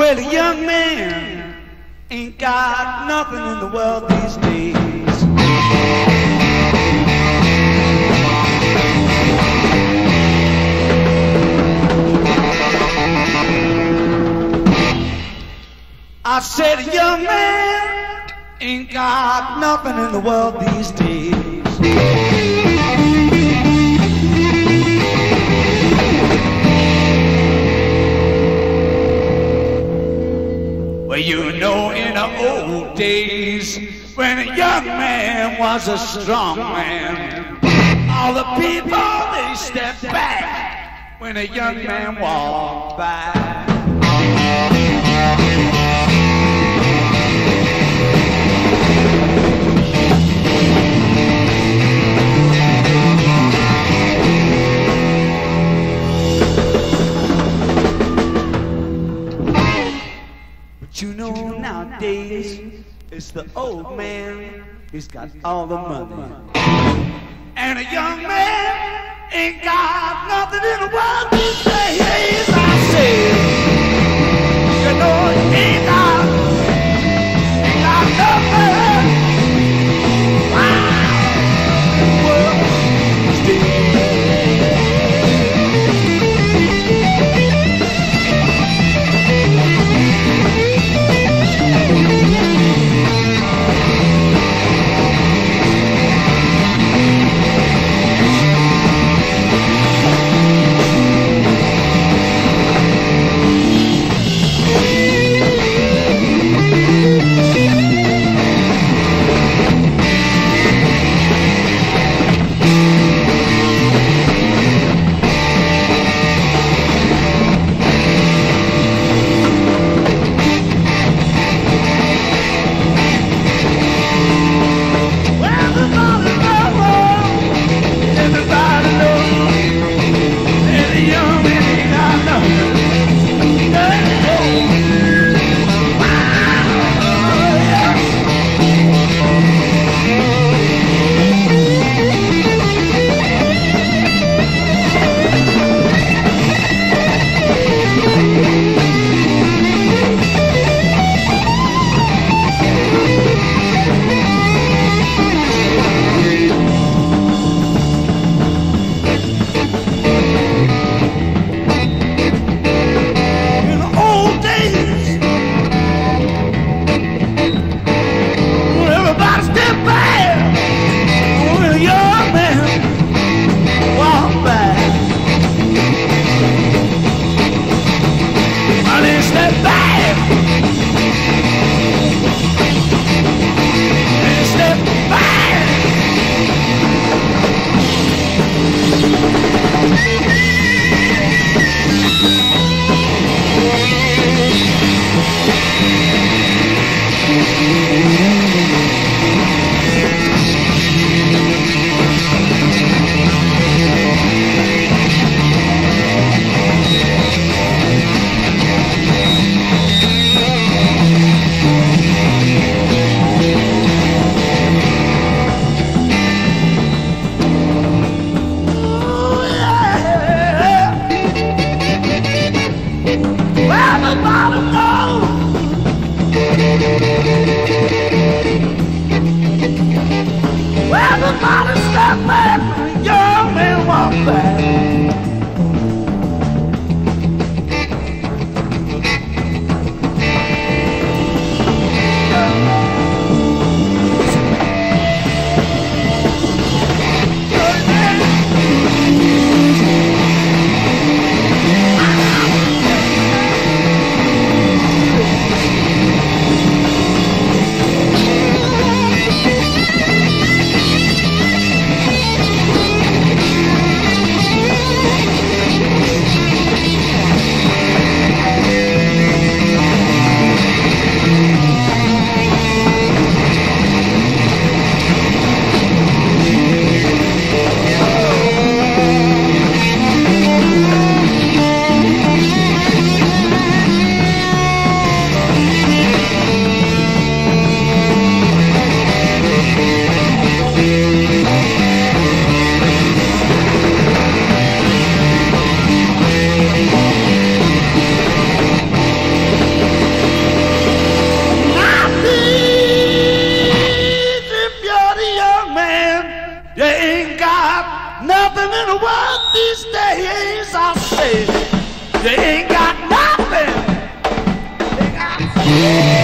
Well, a young man ain't got nothing in the world these days. I said a young man ain't got nothing in the world these days. Well, you know, in the old days, when a young man was a strong man, all the people, they stepped back when a young man walked by. You know, nowadays, it's the old man who's got all the money. And a young man ain't got nothing in the world these days. I said, you know, ain't got nothing in the world these days. nothing in the world these days, I say. They ain't got nothing. They got nothing.